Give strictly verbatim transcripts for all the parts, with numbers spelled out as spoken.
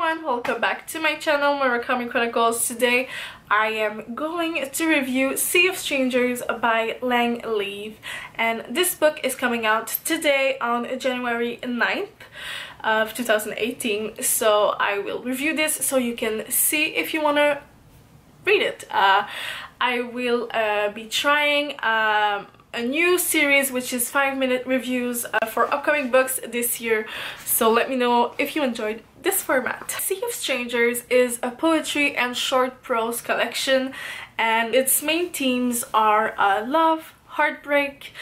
everyone, welcome back to my channel Murakami Chronicles. Today I am going to review Sea of Strangers by Lang Leav, and this book is coming out today on January ninth of two thousand eighteen, so I will review this so you can see if you want to read it. Uh, I will uh, be trying um, a new series which is five minute reviews uh, for upcoming books this year, so let me know if you enjoyed this format. Sea of Strangers is a poetry and short prose collection, and its main themes are uh, love, heartbreak,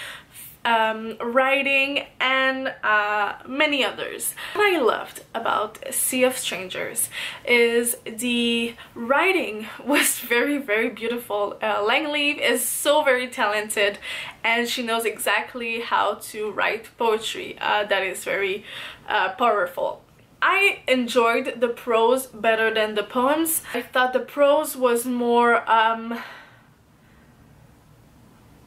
um, writing, and uh, many others. What I loved about Sea of Strangers is the writing was very very beautiful. uh, Lang Leav is so very talented, and she knows exactly how to write poetry uh, that is very uh, powerful. I enjoyed the prose better than the poems. I thought the prose was more um,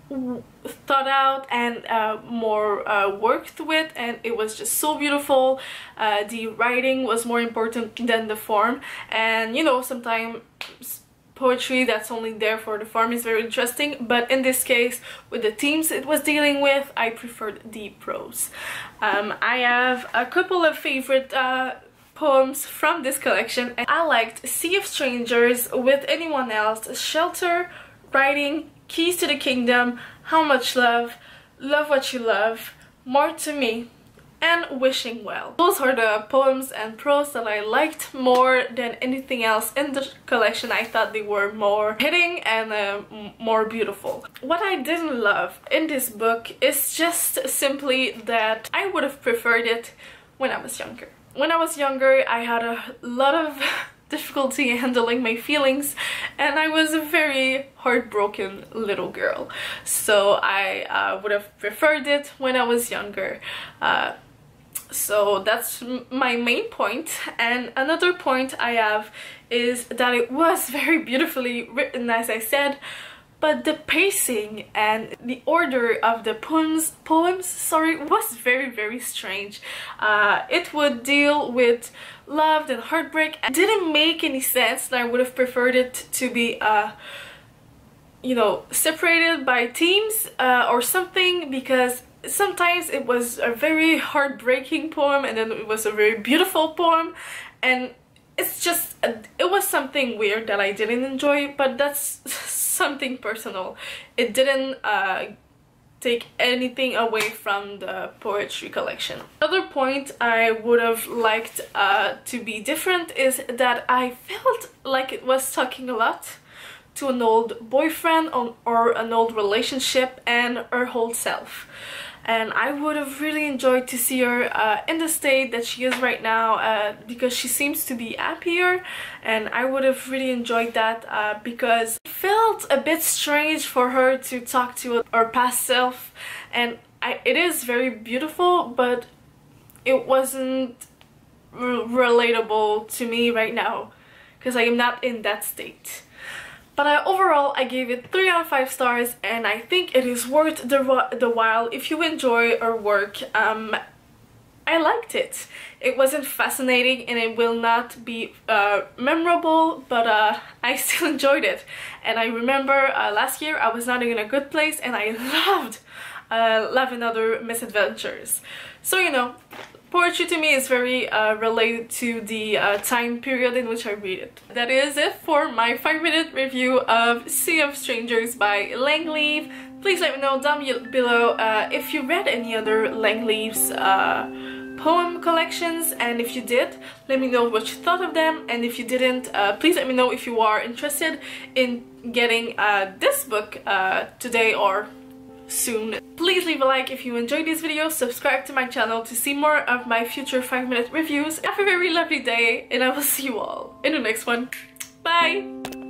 thought out and uh, more uh, worked with, and it was just so beautiful. Uh, the writing was more important than the form, and you know, sometimes poetry that's only there for the form is very interesting, but in this case, with the themes it was dealing with, I preferred the prose. Um, I have a couple of favorite uh, poems from this collection, and I liked Sea of Strangers with Anyone Else, Shelter, Writing, Keys to the Kingdom, How Much Love, Love What You Love, More to Me, and Wishing Well. Those are the poems and prose that I liked more than anything else in the collection. I thought they were more hitting and uh, more beautiful. What I didn't love in this book is just simply that I would have preferred it when I was younger. When I was younger, I had a lot of difficulty handling my feelings, and I was a very heartbroken little girl, so I uh, would have preferred it when I was younger. Uh, so that's my main point, and another point I have is that it was very beautifully written, as I said, but the pacing and the order of the poems poems sorry was very very strange. Uh, it would deal with love and heartbreak. It didn't make any sense, and I would have preferred it to be uh, you know, separated by themes uh, or something, because sometimes it was a very heartbreaking poem and then it was a very beautiful poem, and it's just, it was something weird that I didn't enjoy, but that's something personal. It didn't uh, take anything away from the poetry collection. Another point I would have liked uh, to be different is that I felt like it was talking a lot to an old boyfriend or, or an old relationship and her whole self. And I would have really enjoyed to see her uh, in the state that she is right now, uh, because she seems to be happier, and I would have really enjoyed that uh, because it felt a bit strange for her to talk to her past self, and I, it is very beautiful, but it wasn't re- relatable to me right now because I am not in that state. But I, overall, I gave it three out of five stars, and I think it is worth the, the while if you enjoy her work. Um, I liked it. It wasn't fascinating and it will not be uh, memorable, but uh, I still enjoyed it. And I remember uh, last year I was not in a good place and I loved uh, Love and Other Misadventures. So, you know, poetry to me is very uh, related to the uh, time period in which I read it. That is it for my five minute review of Sea of Strangers by Lang Leav. Please let me know down below uh, if you read any other Lang Leav's uh, poem collections, and if you did, let me know what you thought of them, and if you didn't, uh, please let me know if you are interested in getting uh, this book uh, today or soon. Please leave a like if you enjoyed this video, subscribe to my channel to see more of my future five minute reviews. Have a very lovely day, and I will see you all in the next one. Bye!